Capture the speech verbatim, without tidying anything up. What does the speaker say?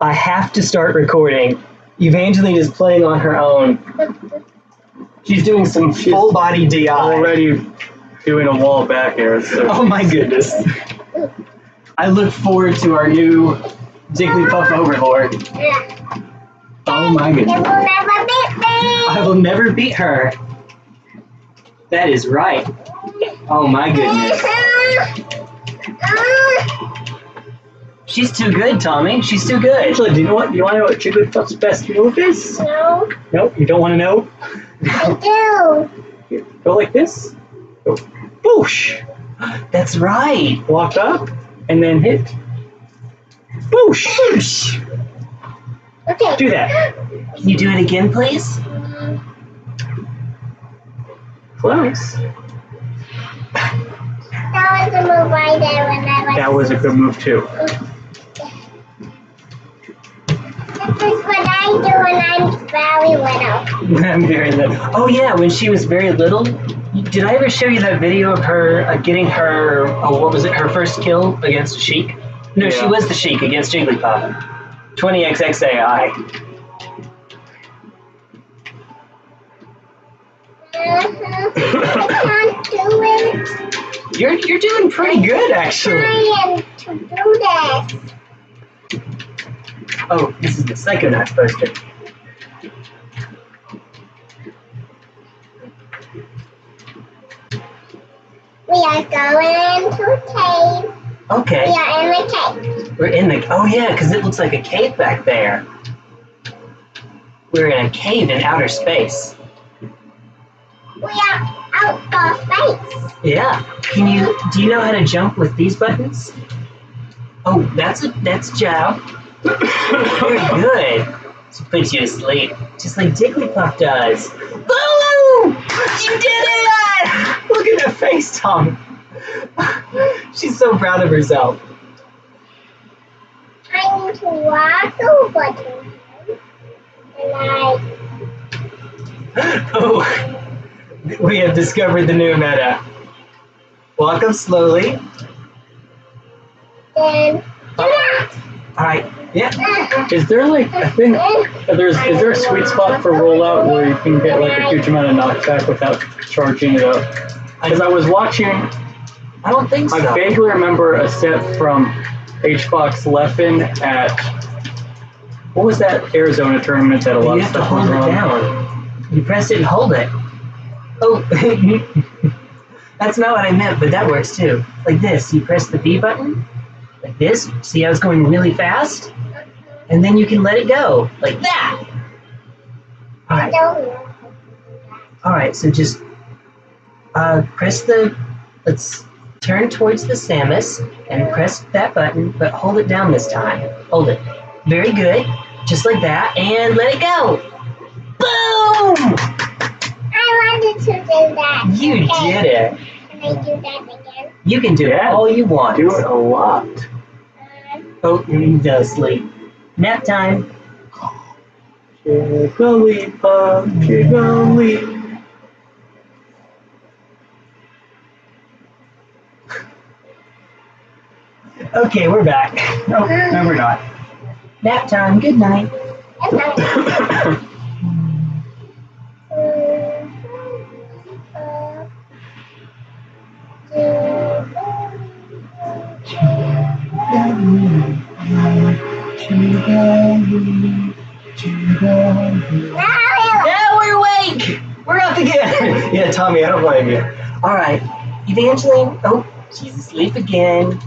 I have to start recording. Evangeline is playing on her own. She's doing some She's full body D I. Already doing a wall back air. So. Oh my goodness. I look forward to our new Jigglypuff Overlord. Oh my goodness. You will never beat me. I will never beat her. That is right. Oh my goodness. She's too good, Tommy. She's too good. Angela, do you know what? Do you want to know what Jigglypuff's best move is? No. Nope, you don't want to know? I do. Go like this. Go. Boosh. That's right. Walk up and then hit. Boosh. Boosh. Okay. Do that. Can you do it again, please? Close. That was a move right there when I was. That was a good move too. This is what I do when I'm very little. When I'm very little. Oh yeah, when she was very little. Did I ever show you that video of her uh, getting her? Oh, what was it? Her first kill against Sheik. No, yeah. She was the Sheik against Jigglypuff. twenty X X A I. I can't do it. You're, you're doing pretty good, actually. I'm trying to do that. Oh, this is the Psychonauts poster. We are going to cave. Okay. We are in the cave. We're in the... Oh, yeah, because it looks like a cave back there. We're in a cave in outer space. We are out of space. Yeah. Can you... Do you know how to jump with these buttons? Oh, that's a... That's Jow. Very good. She puts you to sleep. Just like Jigglypuff does. Boo! You did it! Look at her face, Tom. She's so proud of herself. I need to walk over to him, and I... Oh, we have discovered the new meta. Walk up slowly. Then... Oh. Alright, yeah. Is there like a thing... There's, is there a sweet spot for rollout where you can get like a huge amount of knockback without charging it up? Because I was watching... I don't think so. I vaguely remember a set from H Box Leffen at, what was that Arizona tournament that a lot of stuff was wrong? You have to hold it down. You press it and hold it. Oh, that's not what I meant, but that works too. Like this, you press the B button, like this, see how it's going really fast? And then you can let it go, like that. All right, All right so just uh, press the, let's, turn towards the Samus and press that button, but hold it down this time. Hold it. Very good. Just like that. And let it go. Boom! I wanted to do that. You okay. Did it. Can I do that again? You can do yeah. it all you want. Do it a lot. Uh, oh, you need to sleep. Nap time. Jigglypuff, Jigglypuff. Okay, we're back. No, no, we're not. Nap time. Good night. Good night. Now we're awake. We're up again. Yeah, Tommy, I don't blame you. All right, Evangeline. Oh, she's asleep again.